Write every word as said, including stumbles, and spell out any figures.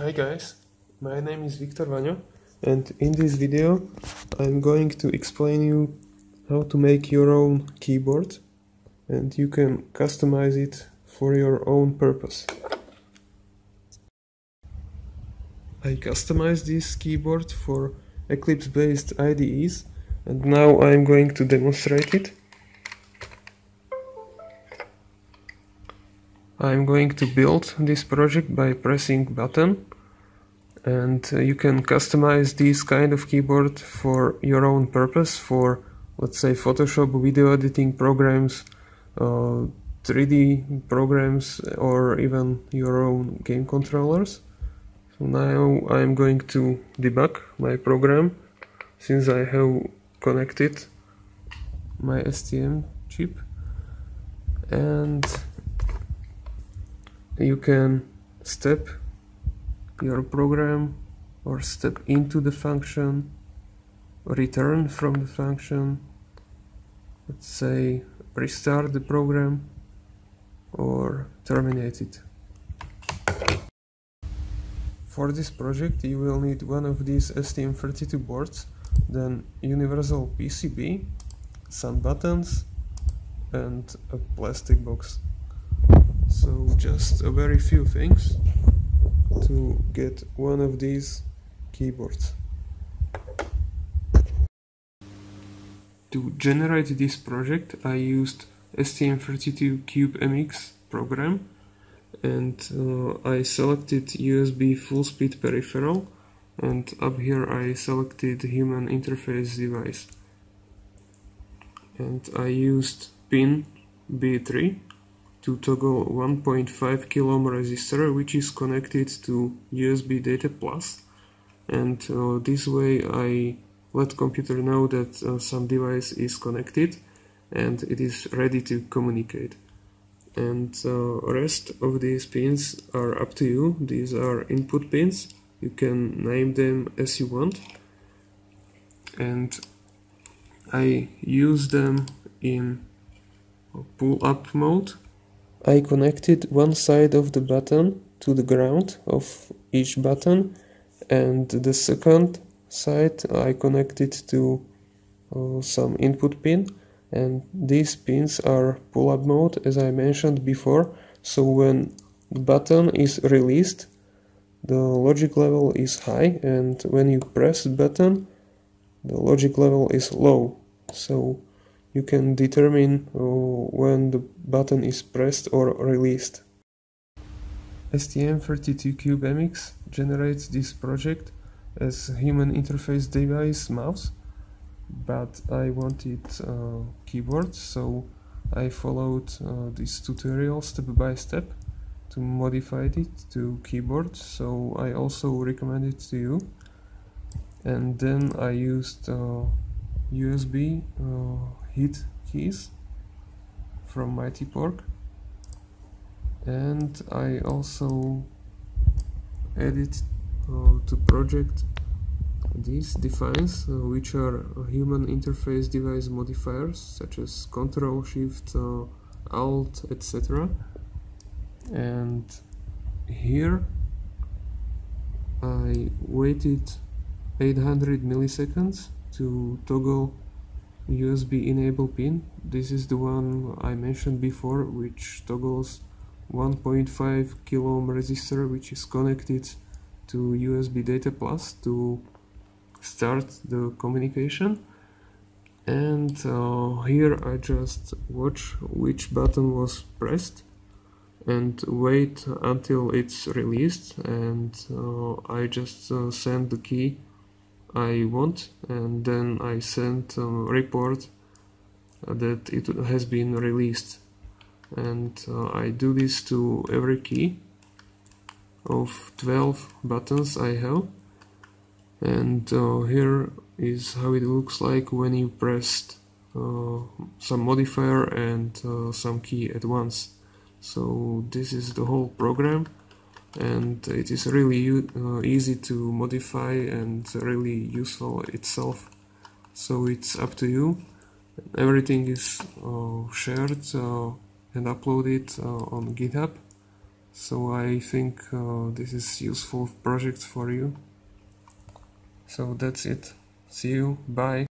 Hi guys, my name is Viktor Vano, and in this video I'm going to explain you how to make your own keyboard, and you can customize it for your own purpose. I customized this keyboard for Eclipse based I D Es, and now I'm going to demonstrate it. I'm going to build this project by pressing button, and you can customize this kind of keyboard for your own purpose, for let's say Photoshop, video editing programs, uh, three D programs, or even your own game controllers. So now I'm going to debug my program, since I have connected my S T M chip, and you can step your program or step into the function, return from the function, let's say restart the program or terminate it. For this project you will need one of these S T M thirty-two boards, then universal P C B, some buttons and a plastic box. So just a very few things to get one of these keyboards. To generate this project I used S T M thirty-two CubeMX program, and uh, I selected U S B full speed peripheral, and up here I selected human interface device, and I used pin B three to toggle one point five kilo ohm resistor, which is connected to U S B data plus, and uh, this way I let computer know that uh, some device is connected and it is ready to communicate. And uh, rest of these pins are up to you. These are input pins, you can name them as you want, and I use them in pull up mode. I connected one side of the button to the ground of each button, and the second side I connected to uh, some input pin, and these pins are pull-up mode as I mentioned before, so when the button is released the logic level is high, and when you press the button the logic level is low, so you can determine uh, when the button is pressed or released. S T M thirty-two CubeMX generates this project as human interface device mouse, but I wanted uh, keyboard, so I followed uh, this tutorial step by step to modify it to keyboard, so I also recommend it to you. And then I used uh, U S B uh, hit keys from Mighty Pork, and I also added uh, to project these defines, uh, which are human interface device modifiers such as Control, Shift, uh, Alt, et cetera. And here I waited eight hundred milliseconds to toggle U S B enable pin. This is the one I mentioned before, which toggles one point five kilo ohm resistor, which is connected to U S B data plus to start the communication. And uh, here I just watch which button was pressed and wait until it's released, and uh, I just uh, send the key I want, and then I sent a report that it has been released. And uh, I do this to every key of twelve buttons I have. And uh, here is how it looks like when you pressed uh, some modifier and uh, some key at once. So this is the whole program, and it is really uh, easy to modify and really useful itself. So it's up to you. Everything is uh, shared uh, and uploaded uh, on GitHub, So I think uh, this is useful project for you. So that's it. See you. Bye.